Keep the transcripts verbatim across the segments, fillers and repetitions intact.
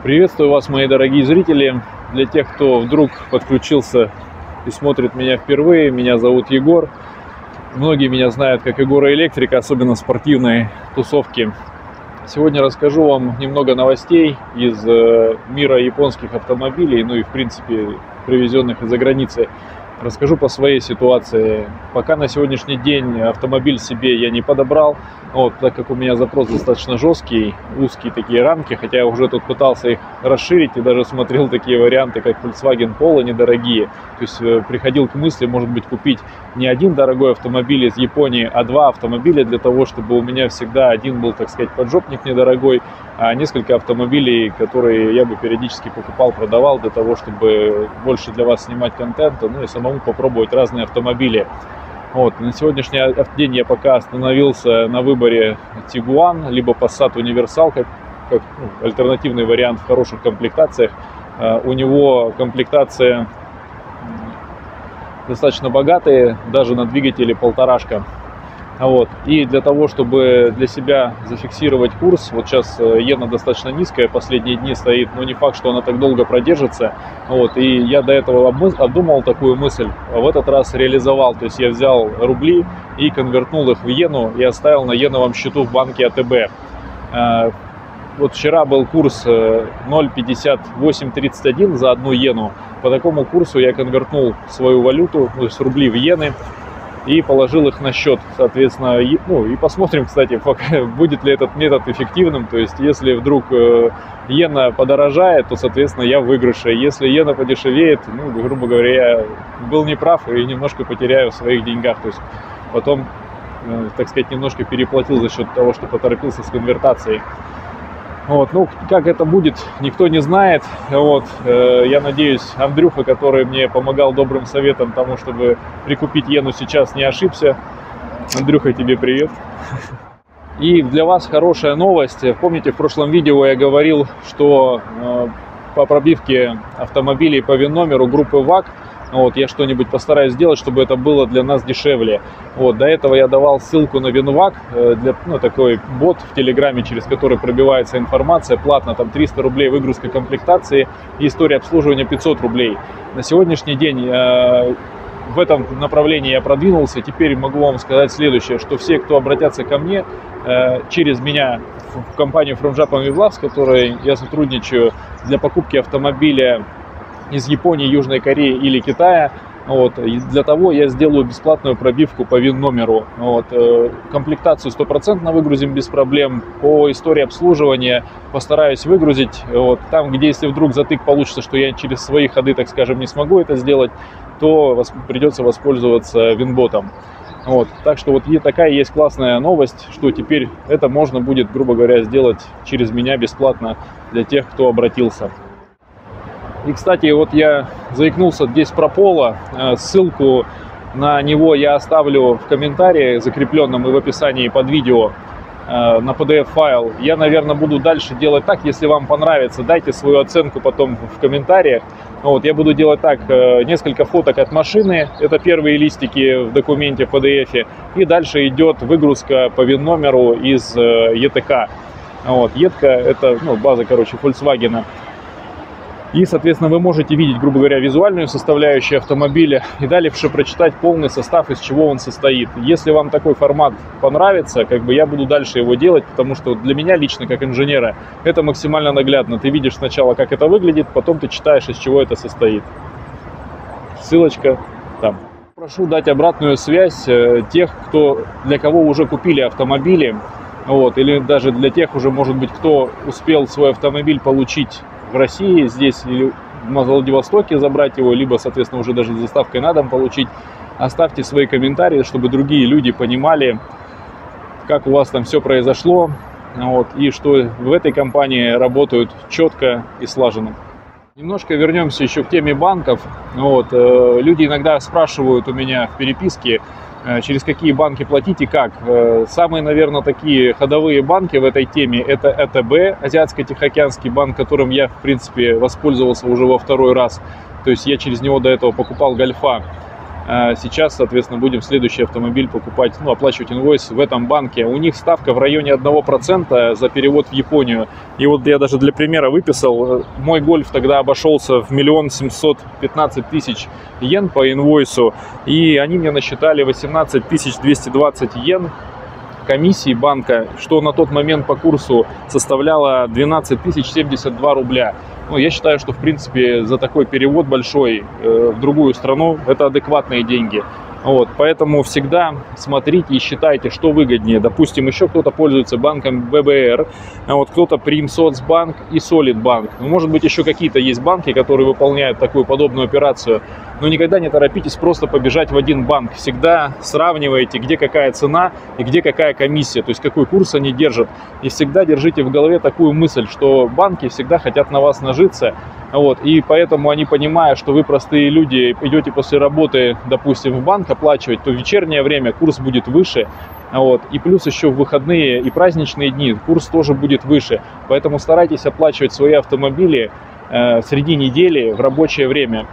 Приветствую вас, мои дорогие зрители. Для тех, кто вдруг подключился и смотрит меня впервые, меня зовут Егор. Многие меня знают как Егора Электрика, особенно в спортивной тусовке. Сегодня расскажу вам немного новостей из мира японских автомобилей, ну и, в принципе, привезенных из-за границы. Расскажу по своей ситуации. Пока на сегодняшний день автомобиль себе я не подобрал, вот, так как у меня запрос достаточно жесткий, узкие такие рамки, хотя я уже тут пытался их расширить и даже смотрел такие варианты, как Volkswagen Polo недорогие. То есть приходил к мысли, может быть, купить не один дорогой автомобиль из Японии, а два автомобиля для того, чтобы у меня всегда один был, так сказать, поджопник недорогой, а несколько автомобилей, которые я бы периодически покупал, продавал для того, чтобы больше для вас снимать контента, ну и самому попробовать разные автомобили. Вот. На сегодняшний день я пока остановился на выборе Tiguan, либо Passat Universal, как, как ну, альтернативный вариант в хороших комплектациях. Uh, у него комплектация достаточно богатые, даже на двигателе полторашка. Вот. И для того, чтобы для себя зафиксировать курс, вот сейчас иена достаточно низкая, последние дни стоит, но не факт, что она так долго продержится. Вот. И я до этого обдумал такую мысль, а в этот раз реализовал. То есть я взял рубли и конвертнул их в иену и оставил на иеновом счету в банке АТБ. Вот вчера был курс ноль пятьдесят восемь тридцать один за одну иену. По такому курсу я конвертнул свою валюту, то есть рубли в иены, и положил их на счет, соответственно, и, ну и посмотрим, кстати, будет ли этот метод эффективным. То есть, если вдруг иена подорожает, то, соответственно, я в выигрыше. Если иена подешевеет, ну, грубо говоря, я был неправ и немножко потеряю в своих деньгах. То есть, потом, так сказать, немножко переплатил за счет того, что поторопился с конвертацией. Вот, ну, как это будет, никто не знает. Вот, э, я надеюсь, Андрюха, который мне помогал добрым советом тому, чтобы прикупить иену сейчас, не ошибся. Андрюха, тебе привет. И для вас хорошая новость. Помните, в прошлом видео я говорил, что э, по пробивке автомобилей по ВИН-номеру группы ВАК, вот, я что-нибудь постараюсь сделать, чтобы это было для нас дешевле. Вот, до этого я давал ссылку на ВИНВАК, для, ну, такой бот в Телеграме, через который пробивается информация, платно, там триста рублей выгрузка комплектации, и история обслуживания пятьсот рублей. На сегодняшний день э, в этом направлении я продвинулся. Теперь могу вам сказать следующее, что все, кто обратятся ко мне э, через меня в компанию from Japan with love, с которой я сотрудничаю, для покупки автомобиля из Японии, Южной Кореи или Китая. Вот. И для того я сделаю бесплатную пробивку по ВИН-номеру. Вот. Комплектацию сто процентов выгрузим без проблем. По истории обслуживания постараюсь выгрузить. Вот. Там, где если вдруг затык получится, что я через свои ходы, так скажем, не смогу это сделать, то придется воспользоваться ВИН-ботом. Вот. Так что вот и такая есть классная новость, что теперь это можно будет, грубо говоря, сделать через меня бесплатно для тех, кто обратился. И, кстати, вот я заикнулся здесь про Polo. Ссылку на него я оставлю в комментарии, закрепленном и в описании под видео, на пи ди эф-файл. Я, наверное, буду дальше делать так, если вам понравится, дайте свою оценку потом в комментариях. Вот, я буду делать так, несколько фоток от машины, это первые листики в документе в пи ди эф, и дальше идет выгрузка по ВИН-номеру из ЕТК. Вот, ЕТК – это, ну, база, короче, Volkswagen. И, соответственно, вы можете видеть, грубо говоря, визуальную составляющую автомобиля и дальше прочитать полный состав, из чего он состоит. Если вам такой формат понравится, как бы я буду дальше его делать, потому что для меня лично, как инженера, это максимально наглядно. Ты видишь сначала, как это выглядит, потом ты читаешь, из чего это состоит. Ссылочка там. Прошу дать обратную связь тех, кто, для кого уже купили автомобили, вот, или даже для тех уже, может быть, кто успел свой автомобиль получить в России, здесь или в Владивостоке забрать его, либо, соответственно, уже даже с доставкой на дом получить. Оставьте свои комментарии, чтобы другие люди понимали, как у вас там все произошло, вот, и что в этой компании работают четко и слаженно. Немножко вернемся еще к теме банков. Вот, э, люди иногда спрашивают у меня в переписке, э, через какие банки платить и как. Э, самые, наверное, такие ходовые банки в этой теме — это АТБ, Азиатско-Тихоокеанский банк, которым я, в принципе, воспользовался уже во второй раз. То есть я через него до этого покупал Гольфа. Сейчас, соответственно, будем следующий автомобиль покупать, ну, оплачивать инвойс в этом банке. У них ставка в районе одного процента за перевод в Японию. И вот я даже для примера выписал. Мой Golf тогда обошелся в миллион семьсот пятнадцать тысяч йен по инвойсу. И они мне насчитали восемнадцать тысяч двести двадцать йен комиссии банка, что на тот момент по курсу составляло двенадцать тысяч семьдесят два рубля. Ну, я считаю, что, в принципе, за такой перевод большой э, в другую страну это адекватные деньги. Вот, поэтому всегда смотрите и считайте, что выгоднее. Допустим, еще кто-то пользуется банком бэ бэ эр, а вот кто-то Примсоцбанк и Солидбанк. Ну, может быть, еще какие-то есть банки, которые выполняют такую подобную операцию. Но никогда не торопитесь просто побежать в один банк. Всегда сравнивайте, где какая цена и где какая комиссия, то есть какой курс они держат. И всегда держите в голове такую мысль, что банки всегда хотят на вас нажиться. Вот, и поэтому они, понимая, что вы простые люди, идете после работы, допустим, в банк оплачивать, то в вечернее время курс будет выше. Вот, и плюс еще в выходные и праздничные дни курс тоже будет выше. Поэтому старайтесь оплачивать свои автомобили э, среди недели в рабочее время.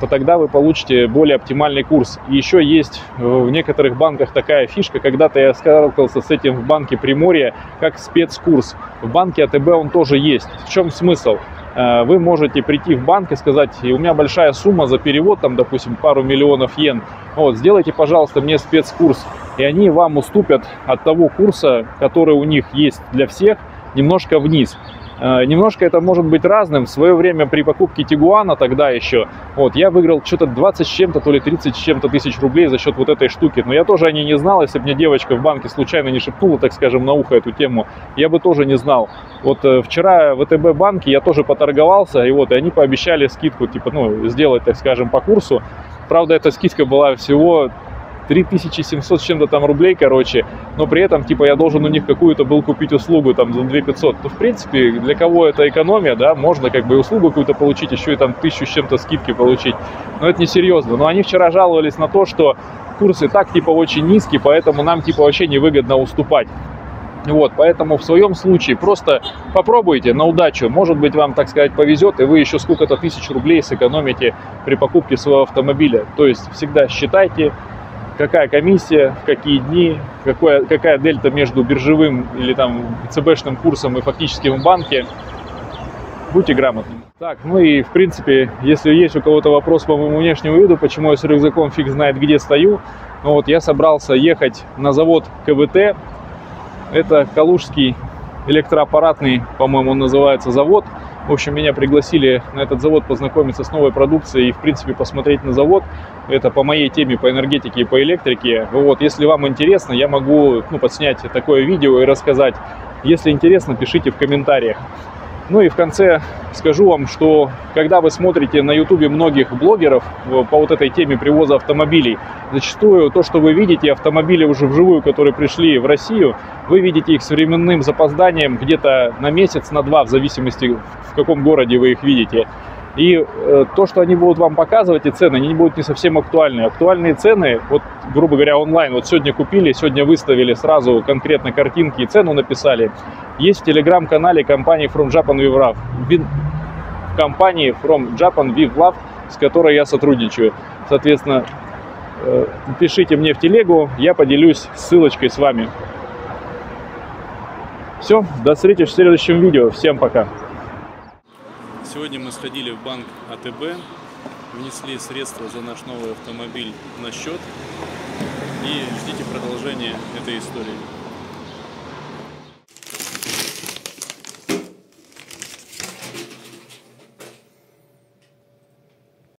То тогда вы получите более оптимальный курс. И еще есть в некоторых банках такая фишка, когда-то я сталкивался с этим в банке Приморье, как спецкурс. В банке а тэ бэ он тоже есть. В чем смысл? Вы можете прийти в банк и сказать: у меня большая сумма за перевод, там, допустим, пару миллионов йен, вот, сделайте, пожалуйста, мне спецкурс. И они вам уступят от того курса, который у них есть для всех, немножко вниз. Немножко это может быть разным. В свое время при покупке Тигуана тогда еще, вот, я выиграл что-то двадцать с чем-то, то ли тридцать с чем-то тысяч рублей за счет вот этой штуки. Но я тоже о ней не знал, если бы мне девочка в банке случайно не шепнула, так скажем, на ухо эту тему, я бы тоже не знал. Вот вчера в вэ тэ бэ банке я тоже поторговался, и вот и они пообещали скидку, типа, ну, сделать, так скажем, по курсу. Правда, эта скидка была всего три тысячи семьсот с чем-то там рублей, короче, но при этом, типа, я должен у них какую-то был купить услугу, там, за две тысячи пятьсот. Ну, в принципе, для кого это экономия, да, можно, как бы, услугу какую-то получить, еще и, там, тысячу с чем-то скидки получить, но это несерьезно. Но они вчера жаловались на то, что курсы так, типа, очень низкие, поэтому нам, типа, вообще невыгодно уступать. Вот, поэтому в своем случае просто попробуйте на удачу. Может быть, вам, так сказать, повезет, и вы еще сколько-то тысяч рублей сэкономите при покупке своего автомобиля. То есть всегда считайте, какая комиссия, в какие дни, какая, какая дельта между биржевым или там цэ бэ-шным курсом и фактическим в банке. Будьте грамотными. Так, ну и в принципе, если есть у кого-то вопрос по моему внешнему виду, почему я с рюкзаком фиг знает где стою, ну вот я собрался ехать на завод ка вэ тэ. Это Калужский электроаппаратный, по-моему, он называется, завод. В общем, меня пригласили на этот завод познакомиться с новой продукцией и, в принципе, посмотреть на завод. Это по моей теме, по энергетике и по электрике. Вот, если вам интересно, я могу, ну, подснять такое видео и рассказать. Если интересно, пишите в комментариях. Ну и в конце скажу вам, что когда вы смотрите на ютубе многих блогеров по вот этой теме привоза автомобилей, зачастую то, что вы видите, автомобили уже вживую, которые пришли в Россию, вы видите их с временным запозданием где-то на месяц, на два, в зависимости, в каком городе вы их видите. И то, что они будут вам показывать, и цены, они будут не совсем актуальны. Актуальные цены, вот, грубо говоря, онлайн, вот сегодня купили, сегодня выставили сразу конкретно картинки и цену написали, есть в телеграм-канале компании from Japan with love, ВИН, компании from Japan with love, с которой я сотрудничаю. Соответственно, пишите мне в телегу, я поделюсь ссылочкой с вами. Все, до встречи в следующем видео. Всем пока. Сегодня мы сходили в банк а тэ бэ, внесли средства за наш новый автомобиль на счет, и ждите продолжения этой истории.